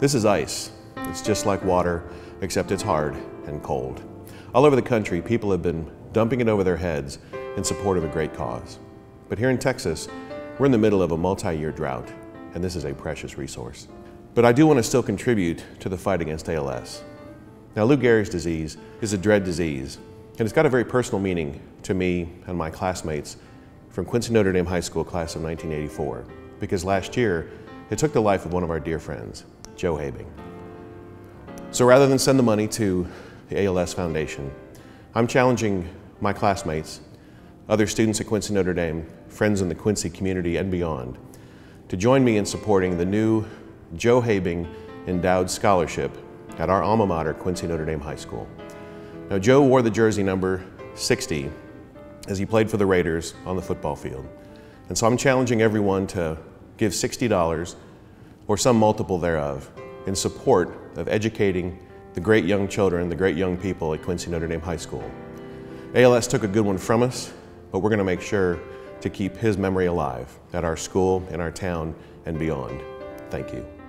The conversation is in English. This is ice. It's just like water, except it's hard and cold. All over the country, people have been dumping it over their heads in support of a great cause. But here in Texas, we're in the middle of a multi-year drought, and this is a precious resource. But I do want to still contribute to the fight against ALS. Now, Lou Gehrig's disease is a dread disease, and it's got a very personal meaning to me and my classmates from Quincy Notre Dame High School, class of 1984, because last year, it took the life of one of our dear friends, Joe Hoebing. So rather than send the money to the ALS Foundation, I'm challenging my classmates, other students at Quincy Notre Dame, friends in the Quincy community and beyond, to join me in supporting the new Joe Hoebing Endowed Scholarship at our alma mater, Quincy Notre Dame High School. Now, Joe wore the jersey number 60 as he played for the Raiders on the football field. And so I'm challenging everyone to give $60 or some multiple thereof in support of educating the great young children, the great young people at Quincy Notre Dame High School. ALS took a good one from us, but we're going to make sure to keep his memory alive at our school, in our town, and beyond. Thank you.